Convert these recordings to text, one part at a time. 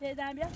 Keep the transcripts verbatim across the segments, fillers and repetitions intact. Neden biraz?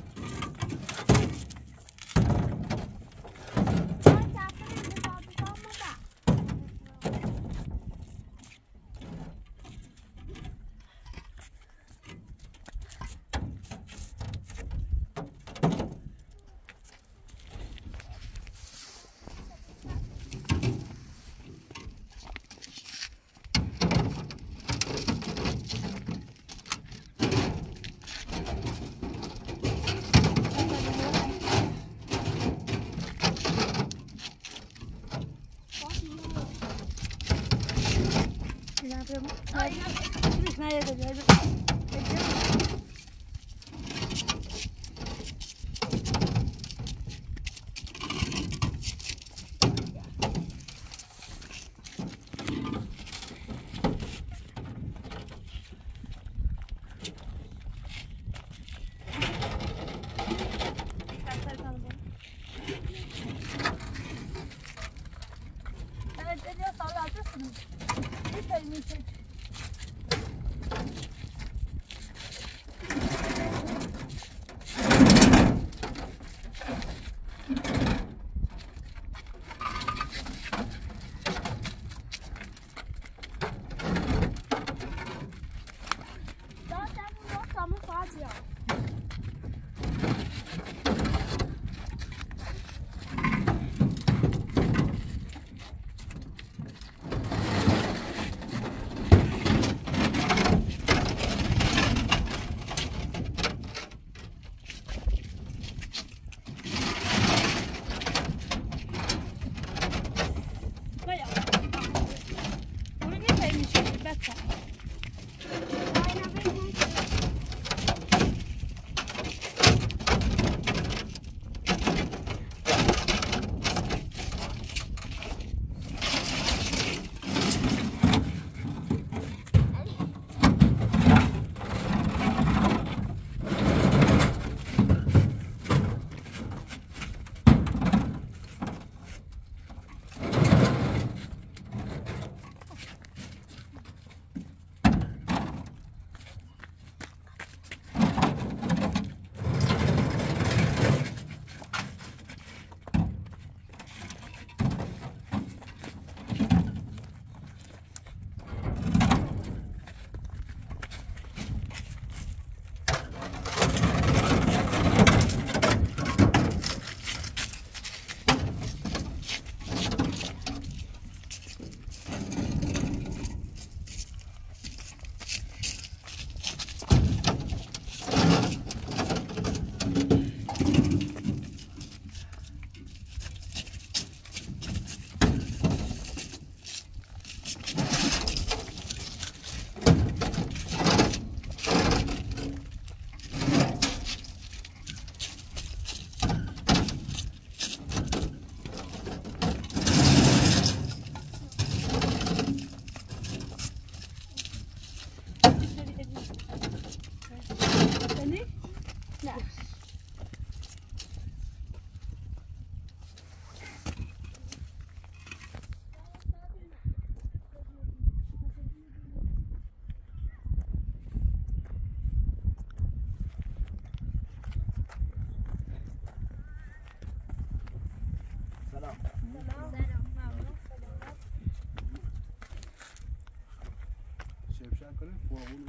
Soğanı ve silen.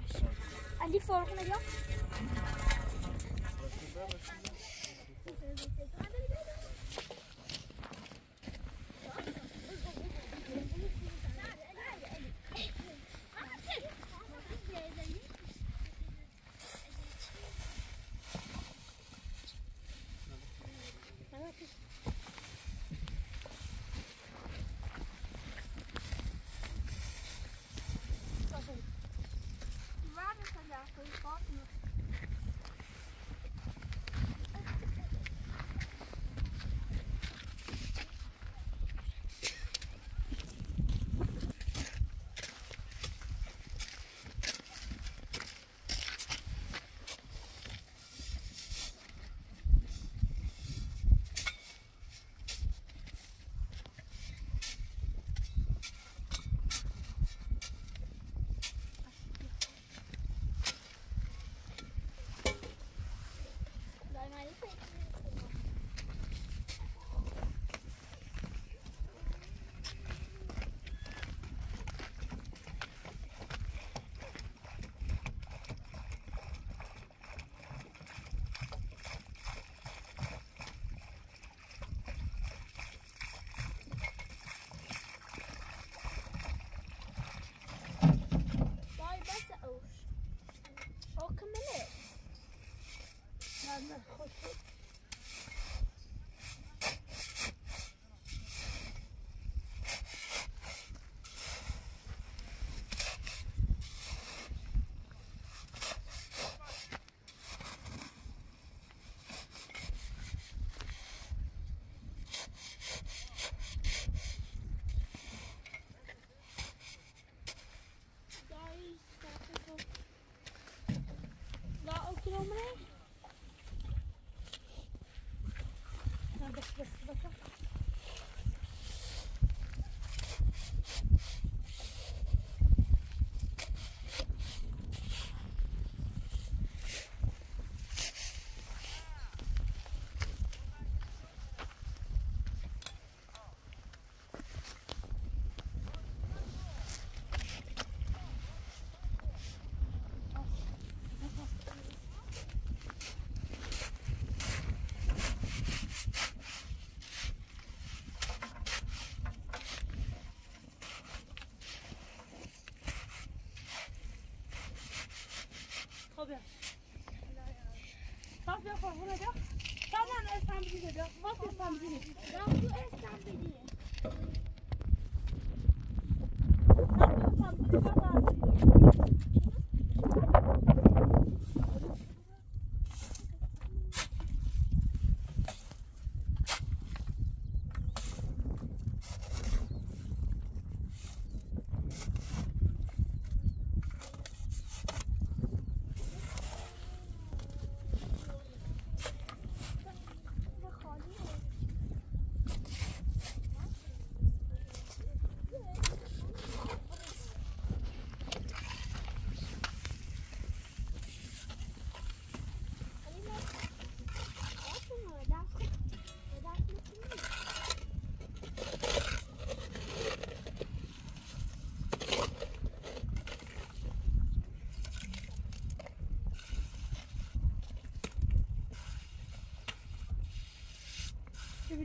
Şevşer. Ali formunu yap. Was ist am Sinn? Darfst du erst am Sinn?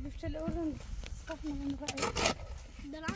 Lüfte alalım. Sakmayın bari. Devam.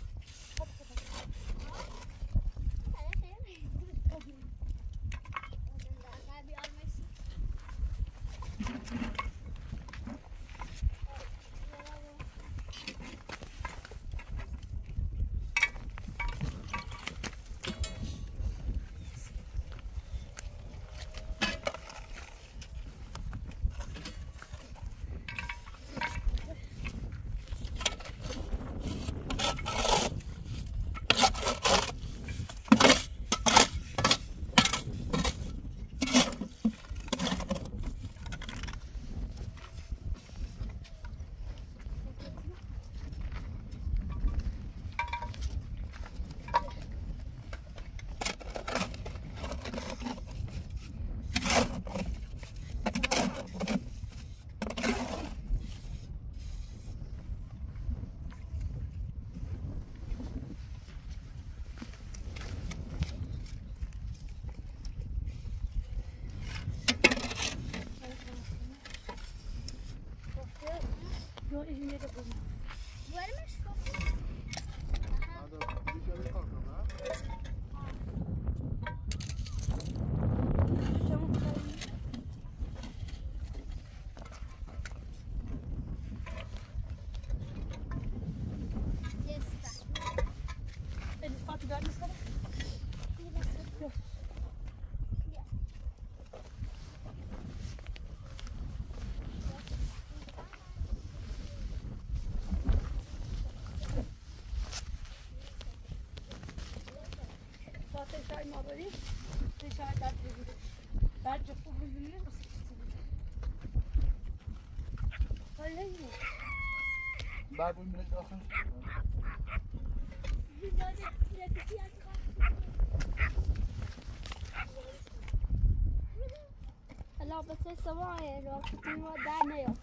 İzmir'de bulunur. Vermiş çok. Hadi dışarı kalkalım ha. Bence bu bölümünü nasıl çıkıyor? Öyle mi? Ben bu bölümünü nasıl çıkıyorum? Güzel bir yerdeki yer kalkıyor. Allah bese sabah yer olsun. Bunu da ne yok?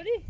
Sorry.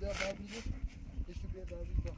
Daha bağlayacağız. Şuraya bağlayacağız. Bak.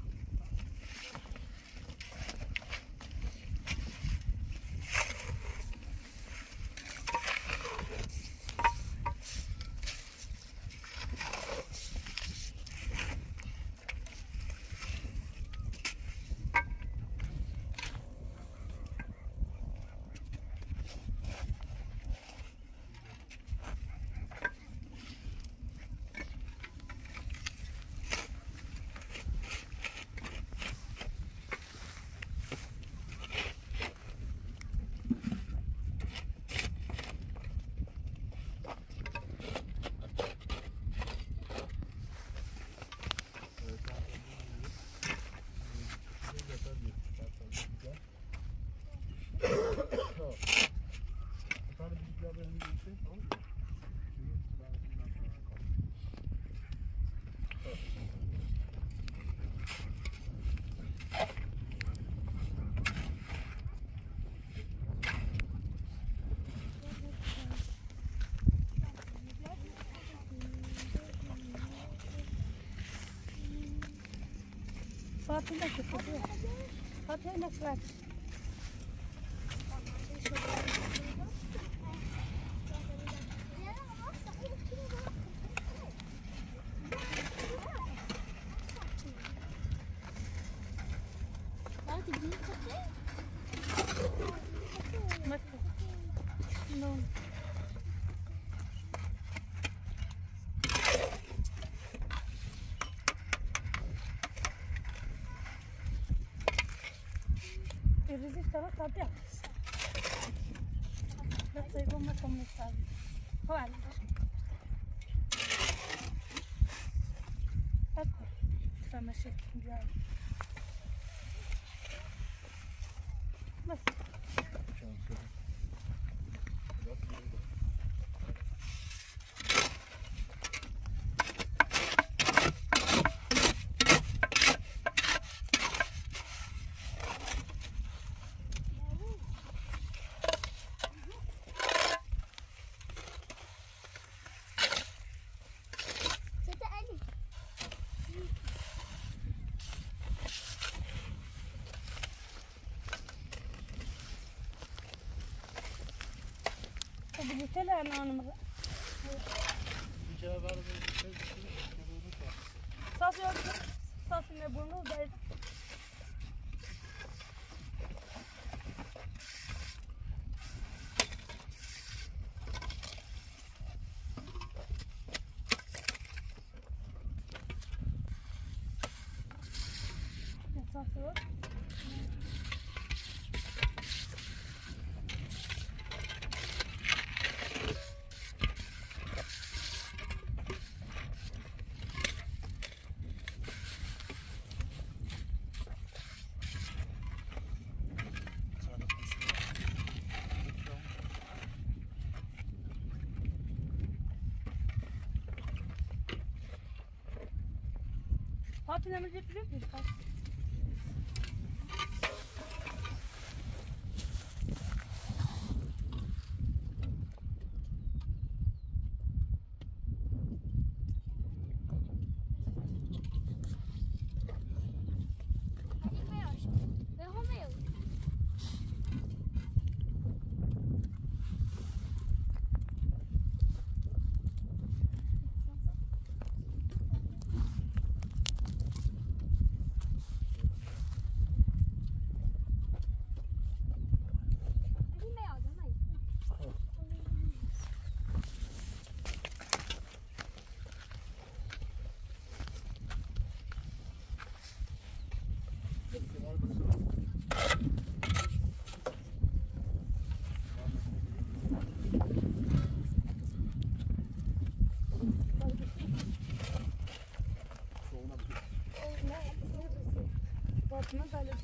Fatih'le çıkıyor. Fatih'le çıkıyor. Estava tapete. Não sei como começar. Olha. Aqui. Está mexendo já. Mas. Teler anamız. Cevabı verdi. Sas yok. Sas ne burnu da. Sas yok. Fatih'le mi getiriyor muyuz? Ne böyle bir...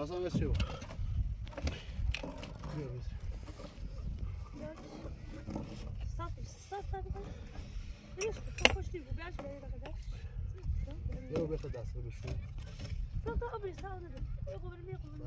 Hasan ve Seyvan. Görüyoruz. Sat, sat, sat. Biz koştuk, bu biraz böyle kadar. Yok, böyle kadar sürüş. Sat, abi, sat. Yok, böyle kadar.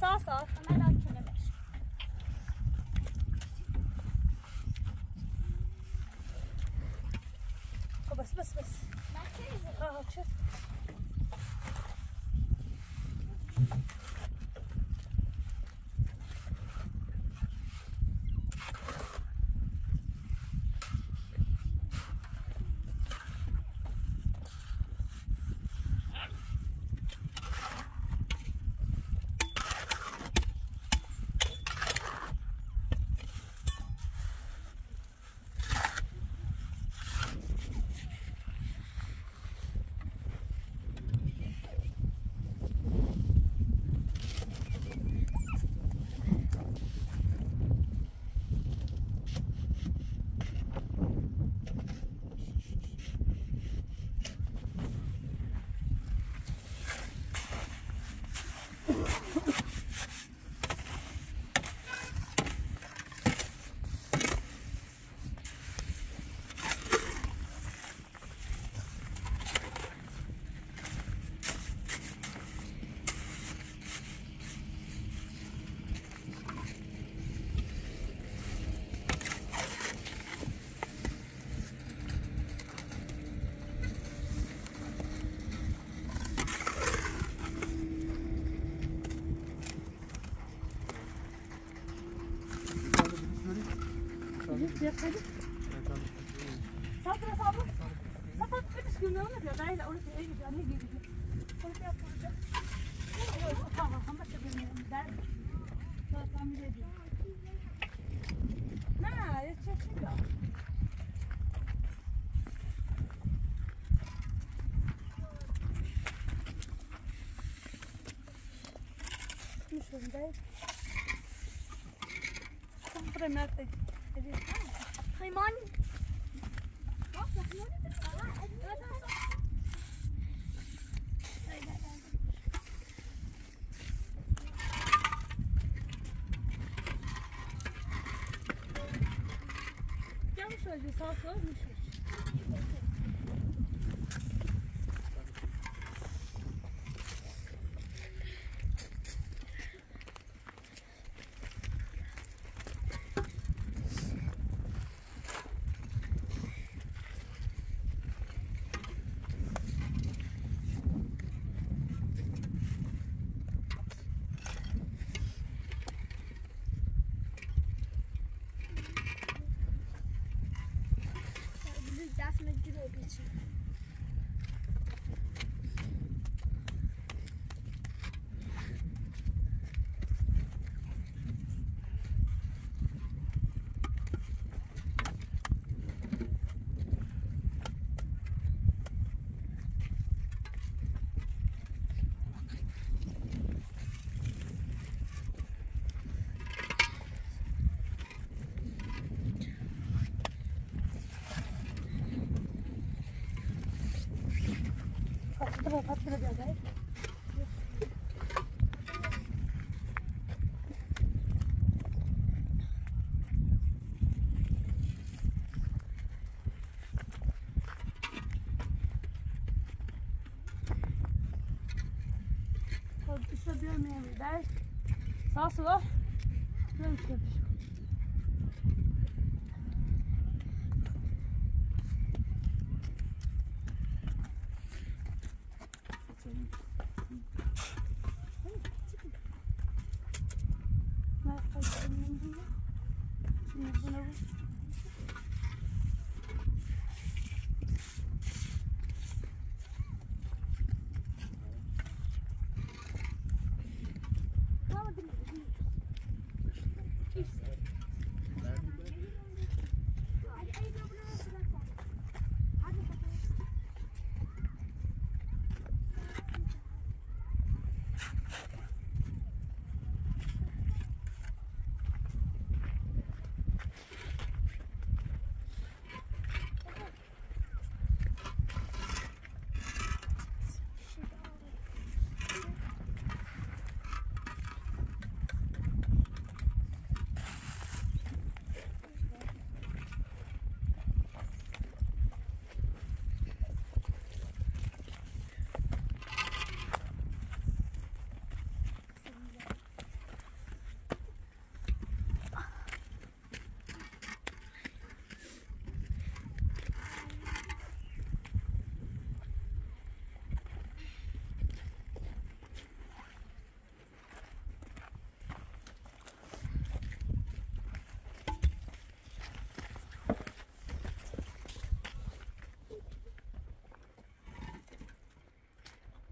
Sağ sola. Böyle şey yapışık. Şimdi buna vur. Peace.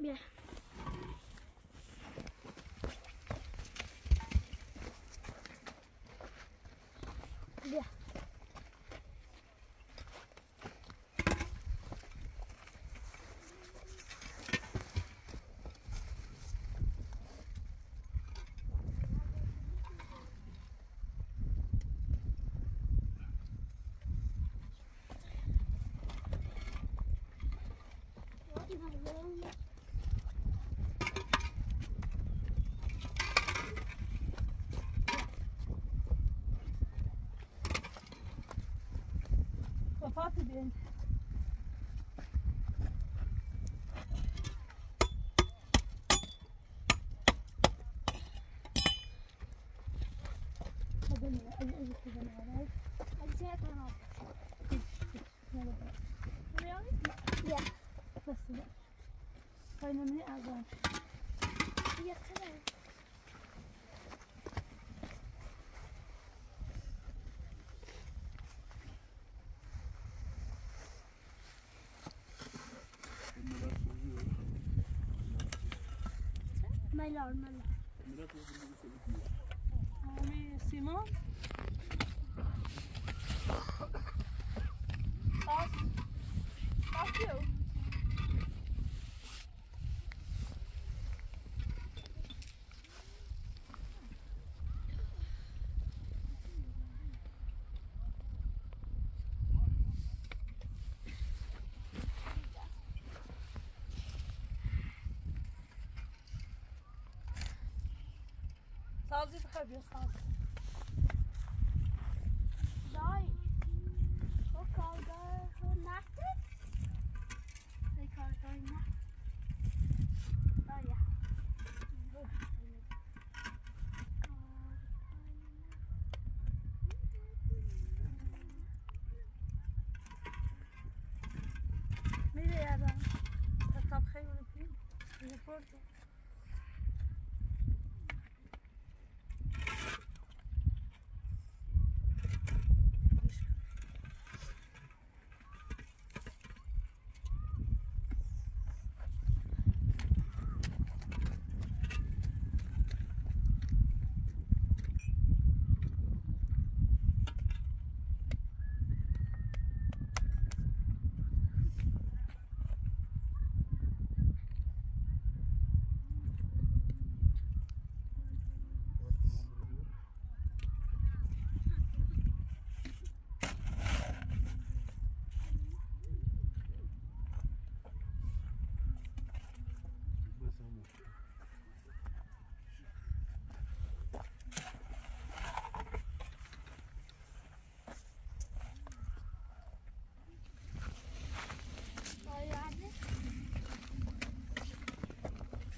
bile. Bile. Kapat edin. Hadi hadi hadi. Hadi sen tamam. Buraya mı? Ya. Nasıl? Kaynamını alacağım. Yakala. Melar, melar. Ami Simon. Pas. Pas yok. Sağlıcı çıkabiliyor, sağlıcı. Dağ. O kaldı. Nerede? Ne kaldı? Dağ ya. Nereye yerden? Tatap kayın yapayım. Yapardım.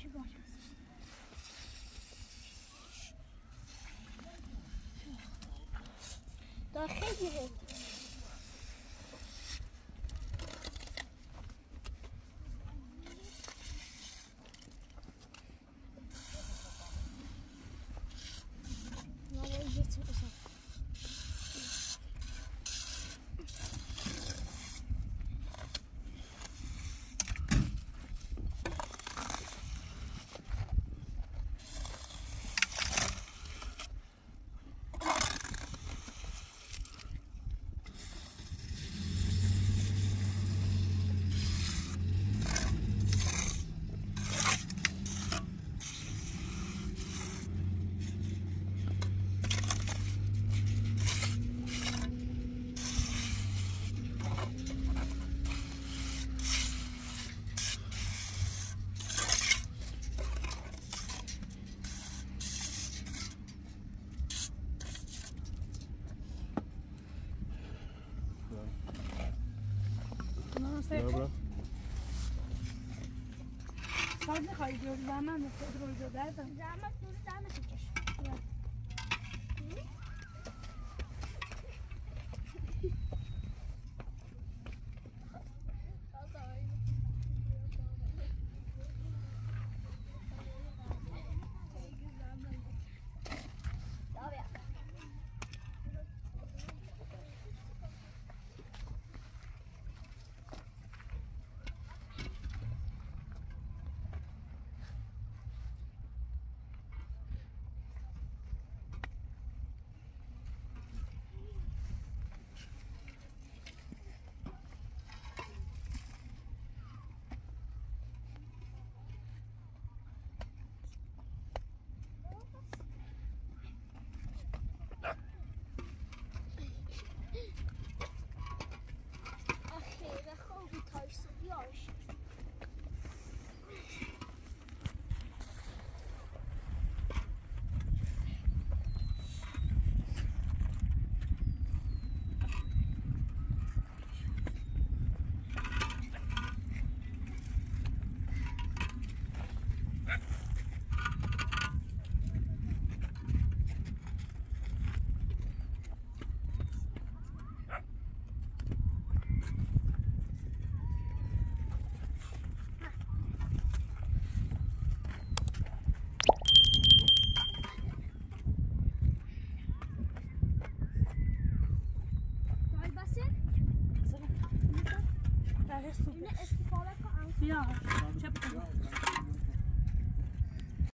Çıkar. Daha girin. Sadece kayıyor, zaman mı kayıyor derdim. Zaman dur, zaman çekiş. da ist es. Ja, ich hab